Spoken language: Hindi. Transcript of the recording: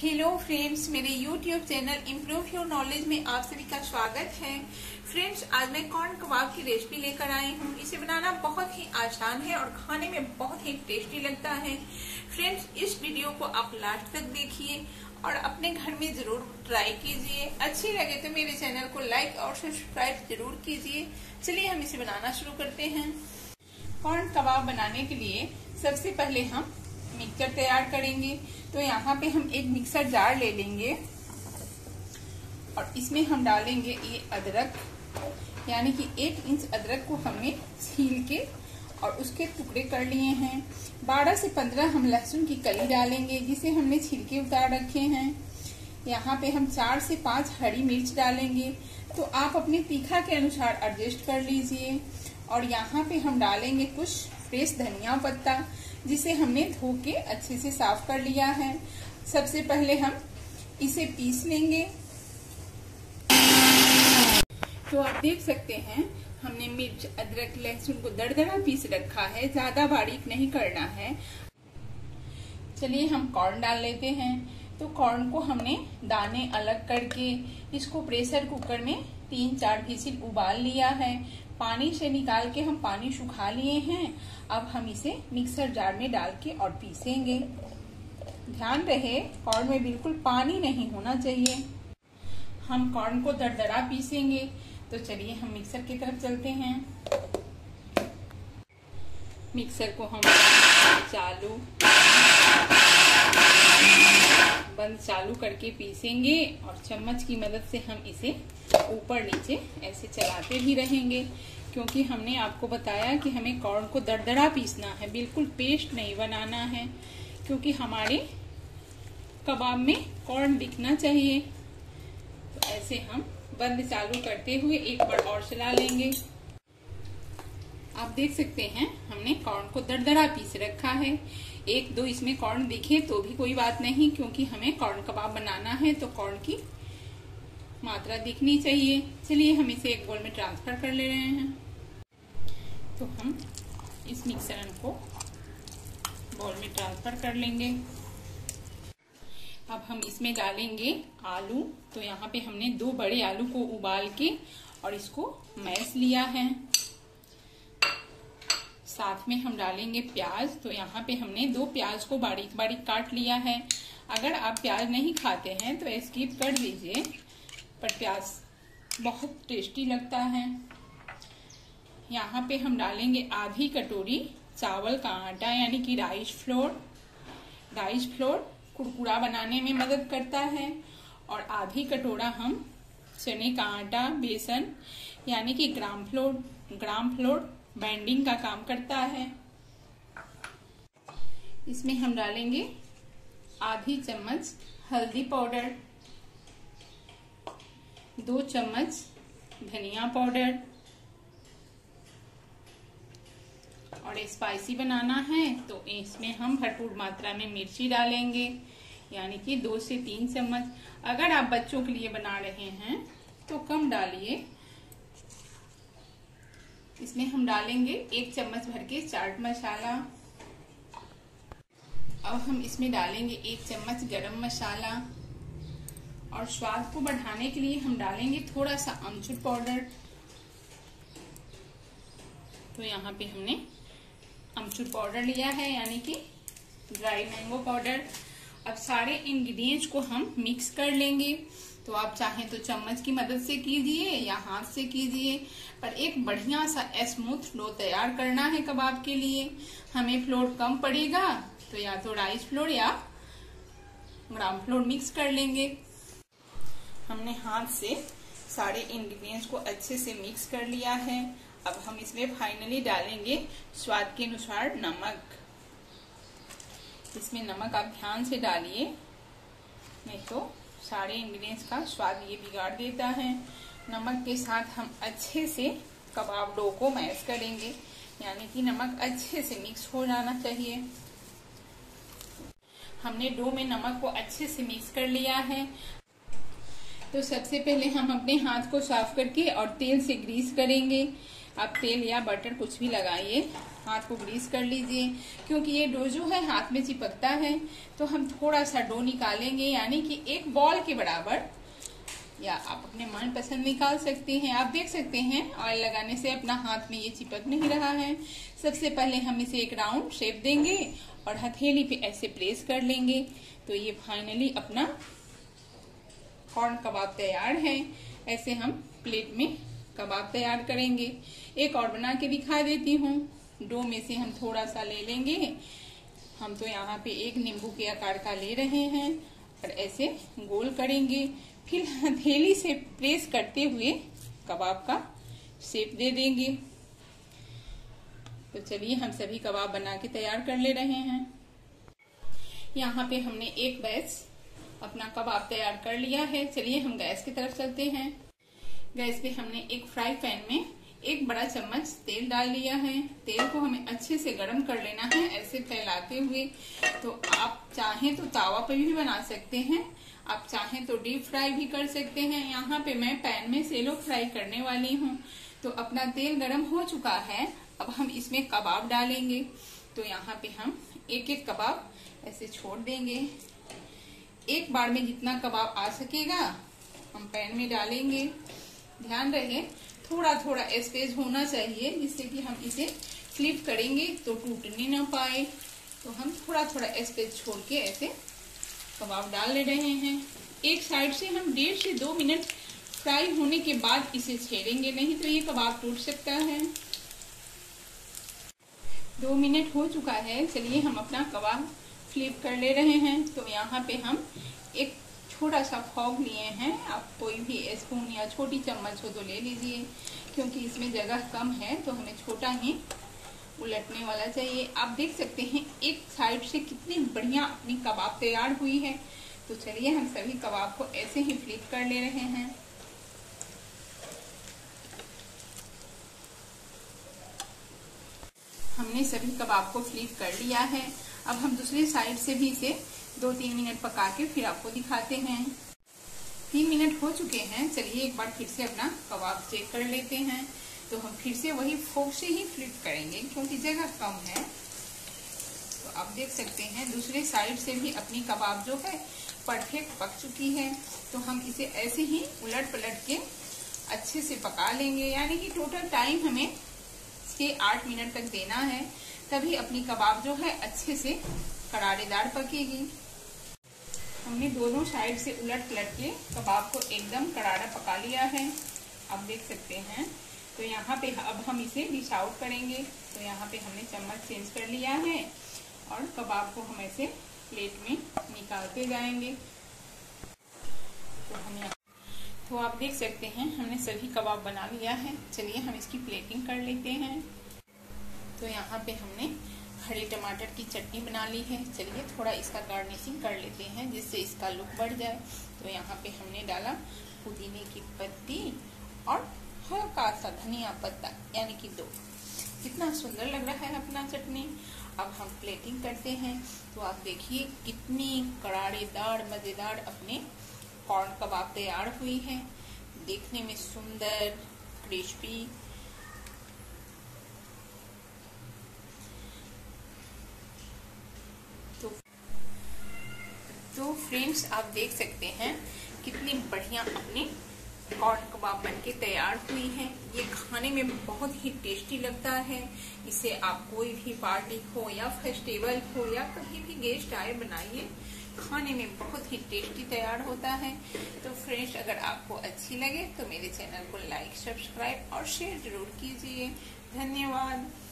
हेलो फ्रेंड्स, मेरे YouTube channel improve your knowledge में आप सभी का स्वागत है। फ्रेंड्स, आज मैं कॉर्न कबाब की रेसिपी लेकर आई हूँ। इसे बनाना बहुत ही आसान है और खाने में बहुत ही टेस्टी लगता है। फ्रेंड्स, इस वीडियो को आप लास्ट तक देखिए और अपने घर में जरूर ट्राई कीजिए। अच्छी लगे तो मेरे चैनल को लाइक और सब्सक्राइब जरूर कीजिए। चलिए हम इसे बनाना शुरू करते हैं। कॉर्न कबाब बनाने के लिए सबसे पहले हम मिक्सचर तैयार करेंगे। तो यहाँ पे हम एक मिक्सर जार ले लेंगे और इसमें हम डालेंगे ये अदरक, यानी कि 1 इंच अदरक को हमने छील के और उसके टुकड़े कर लिए हैं। 12 से 15 हम लहसुन की कली डालेंगे जिसे हमने छील के उतार रखे हैं। यहाँ पे हम 4 से 5 हरी मिर्च डालेंगे, तो आप अपने तीखा के अनुसार एडजस्ट कर लीजिए। और यहाँ पे हम डालेंगे कुछ फ्रेश धनिया पत्ता जिसे हमने धो के अच्छे से साफ कर लिया है। सबसे पहले हम इसे पीस लेंगे। तो आप देख सकते हैं हमने मिर्च, अदरक, लहसुन को दरदरा पीस रखा है, ज्यादा बारीक नहीं करना है। चलिए हम कॉर्न डाल लेते हैं। तो कॉर्न को हमने दाने अलग करके इसको प्रेशर कुकर में 3-4 विसिल उबाल लिया है। पानी से निकाल के हम पानी सुखा लिए हैं। अब हम इसे मिक्सर जार में डाल के और पीसेंगे। ध्यान रहे, कॉर्न में बिल्कुल पानी नहीं होना चाहिए। हम कॉर्न को दरदरा पीसेंगे। तो चलिए हम मिक्सर की तरफ चलते हैं। मिक्सर को हम बंद चालू करके पीसेंगे और चम्मच की मदद से हम इसे ऊपर नीचे ऐसे चलाते भी रहेंगे, क्योंकि हमने आपको बताया कि हमें कॉर्न को दरदरा पीसना है, बिल्कुल पेस्ट नहीं बनाना है, क्योंकि हमारे कबाब में कॉर्न दिखना चाहिए। तो ऐसे हम बंद चालू करते हुए एक बार और चला लेंगे। आप देख सकते हैं हमने कॉर्न को दरदरा पीस रखा है। 1-2 इसमें कॉर्न दिखे तो भी कोई बात नहीं, क्योंकि हमें कॉर्न कबाब बनाना है तो कॉर्न की मात्रा दिखनी चाहिए। चलिए हम इसे एक बोल में ट्रांसफर कर ले रहे हैं। तो हम इस मिक्सर को बोल में ट्रांसफर कर लेंगे। अब हम इसमें डालेंगे आलू। तो यहाँ पे हमने 2 बड़े आलू को उबाल के और इसको मैश लिया है। साथ में हम डालेंगे प्याज। तो यहाँ पे हमने 2 प्याज को बारीक बारीक काट लिया है। अगर आप प्याज नहीं खाते हैं तो स्किप कर दीजिए, पर प्याज बहुत टेस्टी लगता है। यहाँ पे हम डालेंगे आधी कटोरी चावल का आटा, यानी कि राइस फ्लोर। राइस फ्लोर कुरकुरा बनाने में मदद करता है। और आधी कटोरा हम चने का आटा, बेसन, यानी कि ग्राम फ्लोर बाइंडिंग का काम करता है। इसमें हम डालेंगे आधी चम्मच हल्दी पाउडर, 2 चम्मच धनिया पाउडर, और स्पाइसी बनाना है तो इसमें हम भरपूर मात्रा में मिर्ची डालेंगे, यानी कि 2 से 3 चम्मच। अगर आप बच्चों के लिए बना रहे हैं तो कम डालिए। इसमें हम डालेंगे 1 चम्मच भर के चाट मसाला। अब हम इसमें डालेंगे 1 चम्मच गरम मसाला। और स्वाद को बढ़ाने के लिए हम डालेंगे थोड़ा सा अमचूर पाउडर। तो यहाँ पे हमने अमचूर पाउडर लिया है, यानी कि ड्राई मैंगो पाउडर। अब सारे इंग्रेडिएंट्स को हम मिक्स कर लेंगे। तो आप चाहें तो चम्मच की मदद से कीजिए या हाथ से कीजिए, पर एक बढ़िया सा स्मूथ फ्लो तैयार करना है कबाब के लिए। हमें फ्लोर कम पड़ेगा तो या तो राइस फ्लोर या ग्राम फ्लोर मिक्स कर लेंगे। हमने हाथ से सारे इंग्रेडिएंट्स को अच्छे से मिक्स कर लिया है। अब हम इसमें फाइनली डालेंगे स्वाद के अनुसार नमक। इसमें नमक आप ध्यान से डालिए, नहीं तो सारे इंग्रेडिएंट्स का स्वाद ये बिगाड़ देता है। नमक के साथ हम अच्छे से कबाब डो को मैश करेंगे, यानी कि नमक अच्छे से मिक्स हो जाना चाहिए। हमने डो में नमक को अच्छे से मिक्स कर लिया है। तो सबसे पहले हम अपने हाथ को साफ करके और तेल से ग्रीस करेंगे। आप तेल या बटर कुछ भी लगाइए। हाथ को ग्रीस कर लीजिए, क्योंकि ये डो जो है हाथ में चिपकता है। तो हम थोड़ा सा डो निकालेंगे, यानी कि एक बॉल के बराबर, या आप अपने मनपसंद निकाल सकते हैं। आप देख सकते हैं ऑयल लगाने से अपना हाथ में ये चिपक नहीं रहा है। सबसे पहले हम इसे एक राउंड शेप देंगे और हथेली पे ऐसे प्रेस कर लेंगे। तो ये फाइनली अपना कॉर्न कबाब तैयार है। ऐसे हम प्लेट में कबाब तैयार करेंगे। एक और बना के दिखा देती हूँ। डो में से हम थोड़ा सा ले लेंगे। हम तो यहाँ पे एक नींबू के आकार का ले रहे हैं और ऐसे गोल करेंगे, फिर हथेली से प्रेस करते हुए कबाब का शेप दे देंगे। तो चलिए हम सभी कबाब बना के तैयार कर ले रहे हैं। यहाँ पे हमने एक बैच अपना कबाब तैयार कर लिया है। चलिए हम गैस की तरफ चलते हैं। गैस पे हमने एक फ्राई पैन में एक बड़ा चम्मच तेल डाल लिया है। तेल को हमें अच्छे से गर्म कर लेना है, ऐसे फैलाते हुए। तो आप चाहें तो तावा पे भी बना सकते हैं, आप चाहें तो डीप फ्राई भी कर सकते हैं। यहाँ पे मैं पैन में सेलो फ्राई करने वाली हूँ। तो अपना तेल गर्म हो चुका है। अब हम इसमें कबाब डालेंगे। तो यहाँ पे हम एक एक कबाब ऐसे छोड़ देंगे। एक बार में जितना कबाब आ सकेगा हम पैन में डालेंगे। ध्यान रहे थोड़ा थोड़ा स्पेस होना चाहिए, जिससे कि हम इसे फ्लिप करेंगे तो टूटने ना पाए। तो हम थोड़ा थोड़ा स्पेस छोड़ के ऐसे कबाब डाल ले रहे हैं। एक साइड से हम 1.5 से 2 मिनट फ्राई होने के बाद इसे छेड़ेंगे, नहीं तो ये कबाब टूट सकता है। 2 मिनट हो चुका है। चलिए हम अपना कबाब फ्लिप कर ले रहे हैं। तो यहाँ पे हम एक छोटा सा फॉग लिए हैं। आप कोई भी स्पून या छोटी चम्मच हो तो ले लीजिए, क्योंकि इसमें जगह कम है तो हमें छोटा ही उलटने वाला चाहिए। आप देख सकते हैं एक साइड से कितनी बढ़िया अपनी कबाब तैयार हुई है। तो चलिए हम सभी कबाब को ऐसे ही फ्लिप कर ले रहे हैं। हमने सभी कबाब को फ्लिप कर लिया है। अब हम दूसरी साइड से भी इसे 2-3 मिनट पका के फिर आपको दिखाते हैं। 3 मिनट हो चुके हैं। चलिए एक बार फिर से अपना कबाब चेक कर लेते हैं। तो हम फिर से वही फोक से ही फ्लिप करेंगे, क्योंकि जगह कम है। तो आप देख सकते हैं दूसरे साइड से भी अपनी कबाब जो है परफेक्ट पक चुकी है। तो हम इसे ऐसे ही उलट पलट के अच्छे से पका लेंगे। यानी कि टोटल टाइम हमें 6-8 मिनट तक देना है, तभी अपनी कबाब जो है अच्छे से करारेदार पकेगी। हमने दोनों साइड से उलट पलट के कबाब को एकदम करारा पका लिया है। आप देख सकते हैं। तो यहाँ पे अब हम इसे डिश आउट करेंगे। तो यहाँ पे हमने चम्मच चेंज कर लिया है और कबाब को हम ऐसे प्लेट में निकालते जाएंगे। तो आप देख सकते हैं हमने सभी कबाब बना लिया है। चलिए हम इसकी प्लेटिंग कर लेते हैं। तो यहाँ पे हमने हरे टमाटर की चटनी बना ली है। चलिए थोड़ा इसका गार्निशिंग कर लेते हैं, जिससे इसका लुक बढ़ जाए। तो यहाँ पे हमने डाला पुदीने की पत्ती और हल्का सा धनिया पत्ता, यानी कि 2। कितना सुंदर लग रहा है अपना चटनी। अब हम प्लेटिंग करते हैं। तो आप देखिए कितनी करारेदार मज़ेदार अपने कॉर्न कबाब तैयार हुई है। देखने में सुंदर क्रिस्पी। तो फ्रेंड्स आप देख सकते हैं कितनी बढ़िया अपनी कॉर्न कबाब बनके तैयार हुई है। ये खाने में बहुत ही टेस्टी लगता है। इसे आप कोई भी पार्टी हो या फेस्टिवल हो या कहीं भी गेस्ट आए बनाइए, खाने में बहुत ही टेस्टी तैयार होता है। तो फ्रेंड्स अगर आपको अच्छी लगे तो मेरे चैनल को लाइक, सब्सक्राइब और शेयर जरूर कीजिए। धन्यवाद।